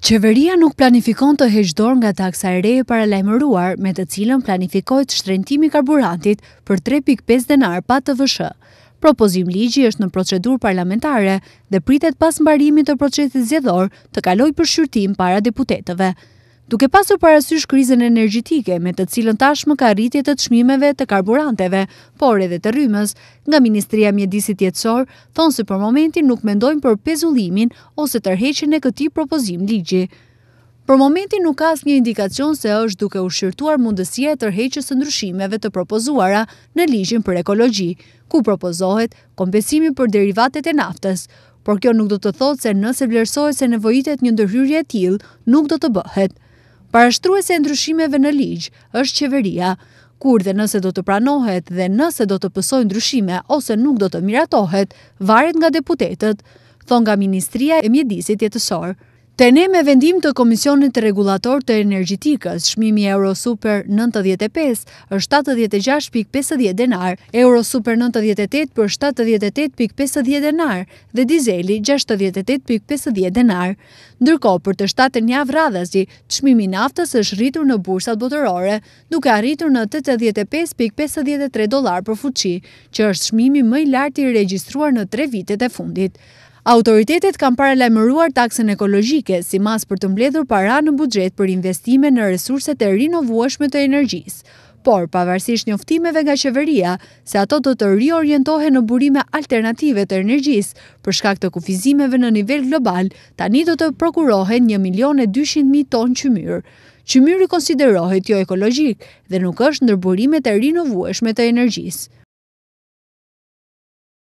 Qeveria nuk planifikon të heqë dorë nga taksa e re e paralajmëruar me të cilën planifikohet shtrentimi i karburantit për 3.5 denar pa TVSH. Propozim ligji është në procedurë parlamentare dhe pritet pas mbarimit të procesit zgjedhor të kalojë për shqyrtim para deputetëve. Duke pasur parasysh krizën energjetike me të cilën tashmë ka rritje të çmimeve të karburanteve, por edhe të rrymës, nga Ministria e Mjedisit Jetësor thonë se për momentin nuk mendojnë për pezullimin ose tërheqjen e këtij propozim ligji. Për momentin nuk ka asnjë indikacion se është duke u shqyrtuar mundësia e tërheqjes së ndryshimeve të propozuara në ligjin për ekologji, ku propozohet kompensimi për derivatet e naftës, por kjo nuk do të thotë se nëse vlerësohet se nevojitet një ndërhyrje e tillë, nuk do të bëhet. Parashtruese e ndryshimeve në ligj është qeveria, kur dhe nëse do të pranohet dhe nëse do të pësoj ndryshime ose nuk do të miratohet, varet nga deputetët, thon nga Ministria e Mjedisit Jetësor. Tani me vendim të Komisionit Rregullator të Energjetikës, çmimi Eurosuper 95 është 76.50 denar, Eurosuper 98 për 78.50 denar dhe dizeli 68.50 denar. Ndërkohë për të 7-ën javë radhazi, çmimi i naftës është rritur në bursat botërore, duke arritur në $85.53 për fuqi, që është çmimi më i lartë i regjistruar në 3 vitet e fundit. Autoritetet kanë paralajmëruar taksën ekologjike si mas për të mbledhur para në buxhet për investime në resurset e rinovueshme të energjisë, por pavarësisht njoftimeve nga qeveria se ato do të riorientohen në burime alternative të energjisë për shkak të kufizimeve në nivel global, tani do të prokurohen 1.200.000 ton qymyr. Qymyri konsiderohet jo ekologjik dhe nuk është ndër burimet e rinovueshme të energjisë.